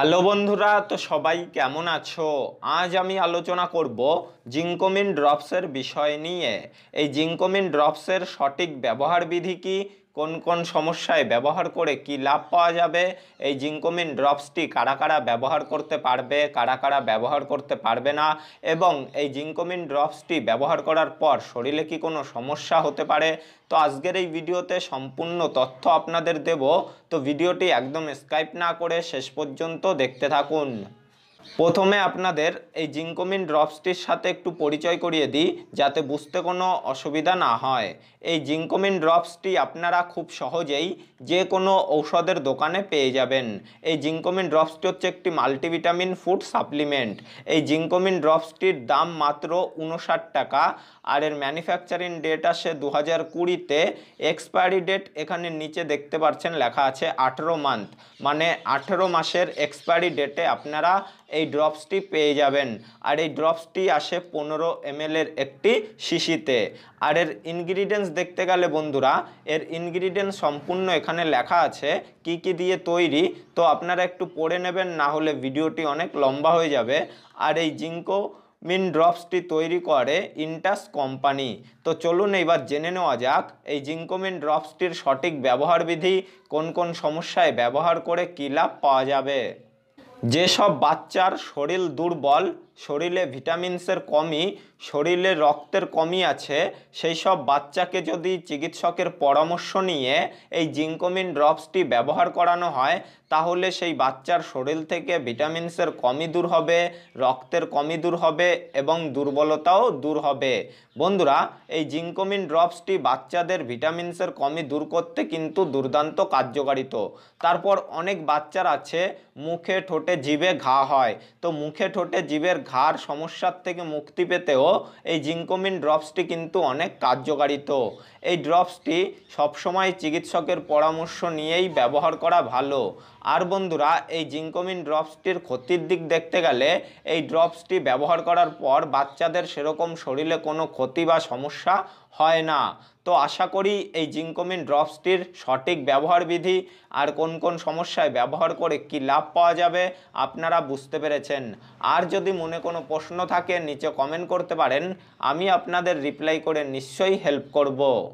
Hello बंधुरा तो सबाई केमन आछो। आज आमी आलोचना करब जिंकोमिन ड्रप्सर विषय निये। जिंकोमिन ड्रप्सर सठिक व्यवहार विधि की, कौन कौन समस्याय व्यवहार करे कि लाभ पावा जाबे, ए जिंकोमिन ड्रप्सटी कारा कारा व्यवहार करते पारबे, कारा कारा व्यवहार करते पारबे ना, एबं ए जिंकोमिन ड्रप्सटी व्यवहार करार पर शरीरे कि कोनो समस्या होते पारे। तो आजकेर एई भिडियोते सम्पूर्ण तथ्य आपनादेर देब, तो भिडियोटी एकदम स्किप ना करे शेष पर्यन्त देखते थाकुन। प्रथमे आपनादेर ए जिंकोमिन ड्रप्सटिर साथे एकटु परिचय करिए दी जाते बुझते कोनो असुविधा ना हय। ए जिंकोमिन ड्रप्सटी आपनारा खूब सहजेई जे कोनो औषधेर दोकाने पेये जाबेन। ए जिंकोमिन ड्रप्सटी हच्छे एकटी माल्टिभिटामिन फूड साप्लिमेंट। ए जिंकोमिन ड्रप्सटिर दाम मात्र 59 टाका और एर मैन्युफैक्चरिंग डेट आसे 2020 ते। एक्सपायरि डेट एखाने नीचे देखते पाच्छेन लेखा आछे 18 मान्थ, माने 18 मासेर एक्सपायरि डेटे आपनारा এই ড্রপসটি পেয়ে যাবেন। আর এই ড্রপসটি আসে 15 ml এর একটি শিশিতে। আর এর ইনগ্রেডিয়েন্টস দেখতে গেলে বন্ধুরা এর ইনগ্রেডিয়েন্ট সম্পূর্ণ এখানে লেখা আছে কি কি দিয়ে তৈরি, তো আপনারা একটু পড়ে নেবেন, না হলে ভিডিওটি অনেক লম্বা হয়ে যাবে। আর এই জিঙ্কোমিন ড্রপসটি তৈরি করে ইন্টাস কোম্পানি। তো চলুন এবার জেনে নেওয়া যাক এই জিঙ্কোমিন ড্রপসটির সঠিক ব্যবহার বিধি, কোন কোন সমস্যায় ব্যবহার করে কি লাভ পাওয়া যাবে। जे सब बाच्चार शरीर दुर्बल, शरीरे भिटामिन्सर कमी, शरीरे रक्तर कमी आछे, सेई सब बाच्चाके जदि चिकित्सकेर परामर्श निये एई जिंकोमिन ड्रप्सटी व्यवहार करानो हय, ताहले सेई बाच्चार शरीर थेके भिटामिन्सर कमी दूर हबे, रक्तर कमी दूर हबे एबं दुर्बलताओ दूर हबे। बंधुरा एई जिंकोमिन ड्रप्सटी बाच्चादेर भिटामिन्सर कमी दूर करते किन्तु दुर्दान्त कार्यकारिता। तारपर अनेक बाच्चार आछे मुखे ठोटे जीभे घा हय, तो मुखे ठोटे जीभेर घार समस्यार थेके मुक्ति पेतेओ एई जिंकोमिन ड्रप्सटी किन्तु अनेक कार्यकारिता। एई ड्रप्सटी सब समय चिकित्सकेर परामर्श नियेई व्यवहार करा भालो। आर बंधुरा एई जिंकोमिन ड्रप्सटिर क्षतिर दिक देखते गेले एई ड्रप्सटी व्यवहार करार पर बाच्चादेर सेरकम शरीरे कोनो क्षति बा समस्या हय ना। तो आशा करी एई जिंकोमिन ड्रप्सटिर सठिक व्यवहार विधि और कोन कोन समस्या व्यवहार करे कि लाभ पावा जाबे आपनारा बुझते पेरेछेन। आर जदि मने कोनो प्रश्न थाके नीचे कमेंट करते पारेन, आमी आपनादेर रिप्लाई करे निश्चयई हेल्प करब।